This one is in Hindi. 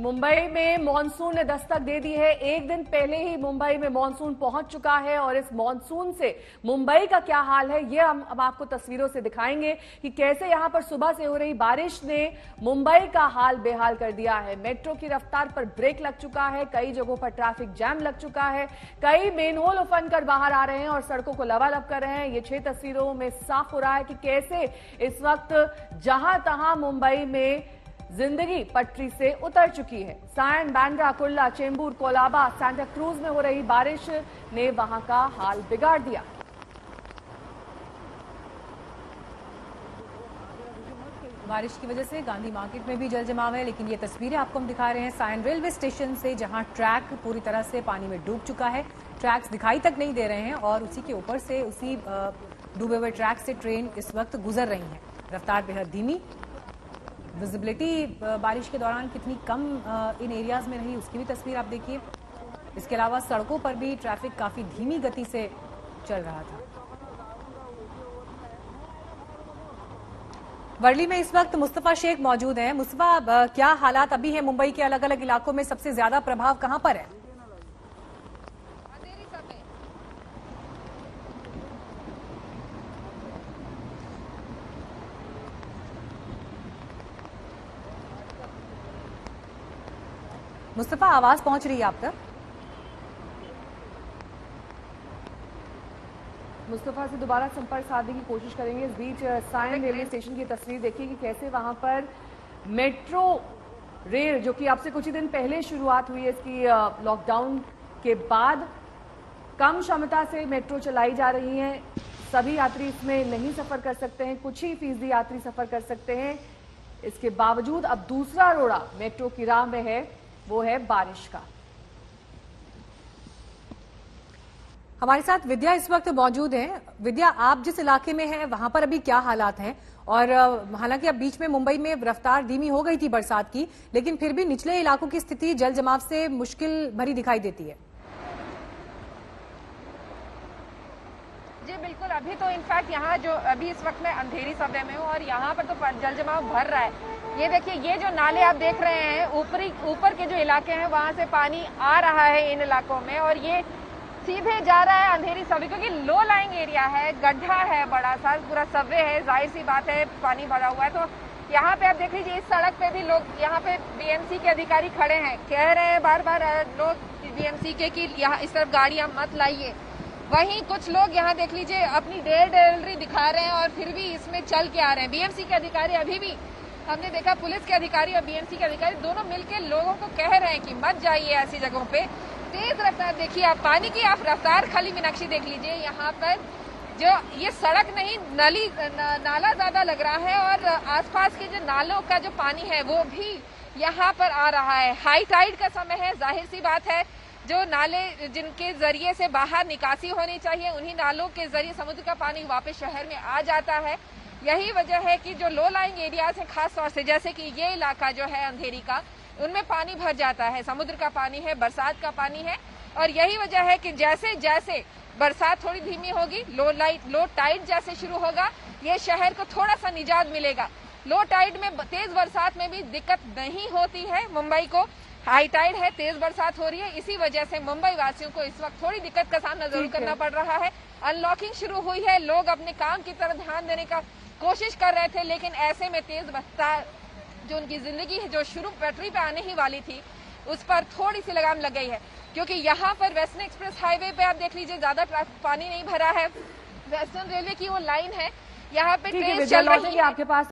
मुंबई में मॉनसून ने दस्तक दे दी है। एक दिन पहले ही मुंबई में मॉनसून पहुंच चुका है और इस मॉनसून से मुंबई का क्या हाल है ये हम अब आपको तस्वीरों से दिखाएंगे कि कैसे यहां पर सुबह से हो रही बारिश ने मुंबई का हाल बेहाल कर दिया है। मेट्रो की रफ्तार पर ब्रेक लग चुका है, कई जगहों पर ट्रैफिक जैम लग चुका है, कई मेन होल ओपन कर बाहर आ रहे हैं और सड़कों को लबालब कर रहे हैं। ये 6 तस्वीरों में साफ हो रहा है कि कैसे इस वक्त जहां तहां मुंबई में जिंदगी पटरी से उतर चुकी है। सायन, बांद्रा, कुर्ला, चेंबूर, कोलाबा, सांताक्रूज में हो रही बारिश ने वहां का हाल बिगाड़ दिया। बारिश की वजह से गांधी मार्केट में भी जल जमाव है, लेकिन ये तस्वीरें आपको हम दिखा रहे हैं सायन रेलवे स्टेशन से, जहां ट्रैक पूरी तरह से पानी में डूब चुका है। ट्रैक्स दिखाई तक नहीं दे रहे हैं और उसी के ऊपर से, उसी डूबे हुए ट्रैक से ट्रेन इस वक्त गुजर रही है। रफ्तार बेहद धीमी, विजिबिलिटी बारिश के दौरान कितनी कम इन एरियाज में रही उसकी भी तस्वीर आप देखिए। इसके अलावा सड़कों पर भी ट्रैफिक काफी धीमी गति से चल रहा था। वर्ली में इस वक्त मुस्तफा शेख मौजूद हैं। मुस्तफा, क्या हालात अभी हैं मुंबई के अलग अलग इलाकों में? सबसे ज्यादा प्रभाव कहां पर है? मुस्तफा, आवाज पहुंच रही है आप तक? मुस्तफा से दोबारा संपर्क साधने की कोशिश करेंगे। इस बीच सायन रेलवे स्टेशन की तस्वीर देखिए कि कैसे वहां पर मेट्रो रेल, जो कि आपसे कुछ ही दिन पहले शुरुआत हुई है इसकी, लॉकडाउन के बाद कम क्षमता से मेट्रो चलाई जा रही है। सभी यात्री इसमें नहीं सफर कर सकते हैं, कुछ ही फीसदी यात्री सफर कर सकते हैं। इसके बावजूद अब दूसरा रोड़ा मेट्रो की राह में है, वो है बारिश का। हमारे साथ विद्या इस वक्त मौजूद हैं। विद्या, आप जिस इलाके में हैं वहां पर अभी क्या हालात हैं? और हालांकि अब बीच में मुंबई में रफ्तार धीमी हो गई थी बरसात की, लेकिन फिर भी निचले इलाकों की स्थिति जल जमाव से मुश्किल भरी दिखाई देती है। जी बिल्कुल, अभी तो इनफैक्ट यहाँ जो अभी इस वक्त मैं अंधेरी सब्वे में हूँ और यहाँ पर तो जल जमाव भर रहा है। ये देखिए, ये जो नाले आप देख रहे हैं, ऊपर के जो इलाके हैं वहाँ से पानी आ रहा है इन इलाकों में और ये सीधे जा रहा है अंधेरी सब्वे, क्योंकि लो लाइंग एरिया है, गड्ढा है बड़ा सा, पूरा सब्वे है, जाहिर सी बात है पानी भरा हुआ है। तो यहाँ पे आप देख लीजिए, इस सड़क पे भी लोग, यहाँ पे बीएमसी के अधिकारी खड़े हैं, कह रहे हैं बार बार लोग बीएमसी के कि यहाँ इस तरफ गाड़ियाँ मत लाइए। वहीं कुछ लोग यहाँ देख लीजिए अपनी बेदखली दिखा रहे हैं और फिर भी इसमें चल के आ रहे हैं। बीएमसी के अधिकारी, अभी भी हमने देखा पुलिस के अधिकारी और बीएमसी के अधिकारी दोनों मिलकर लोगों को कह रहे हैं कि मत जाइए ऐसी जगहों पे। तेज रफ्तार देखिए आप, पानी की आप रफ्तार खाली मीनाक्षी देख लीजिए। यहाँ पर जो ये सड़क नहीं, नाला ज्यादा लग रहा है और आसपास के जो नालों का जो पानी है वो भी यहाँ पर आ रहा है। हाई टाइड का समय है, जाहिर सी बात है जो नाले जिनके जरिए से बाहर निकासी होनी चाहिए उन्हीं नालों के जरिए समुद्र का पानी वापस शहर में आ जाता है। यही वजह है कि जो लो लाइंग एरियाज हैं खास तौर से, जैसे कि ये इलाका जो है अंधेरी का, उनमें पानी भर जाता है। समुद्र का पानी है, बरसात का पानी है और यही वजह है कि जैसे जैसे बरसात थोड़ी धीमी होगी, लो टाइड जैसे शुरू होगा, ये शहर को थोड़ा सा निजात मिलेगा। लो टाइड में, तेज बरसात में भी दिक्कत नहीं होती है मुंबई को, हाई टाइड है, तेज बरसात हो रही है, इसी वजह से मुंबई वासियों को इस वक्त थोड़ी दिक्कत का सामना जरूर करना पड़ रहा है। अनलॉकिंग शुरू हुई है, लोग अपने काम की तरफ ध्यान देने का कोशिश कर रहे थे, लेकिन ऐसे में तेज बरसात जो उनकी जिंदगी है, जो शुरू पटरी पे आने ही वाली थी, उस पर थोड़ी सी लगाम लग गई है। क्योंकि यहाँ पर वेस्टर्न एक्सप्रेस हाईवे पे आप देख लीजिए ज्यादा पानी नहीं भरा है, वेस्टर्न रेलवे की वो लाइन है, यहाँ पे ट्रेन चल रही है। आपके पास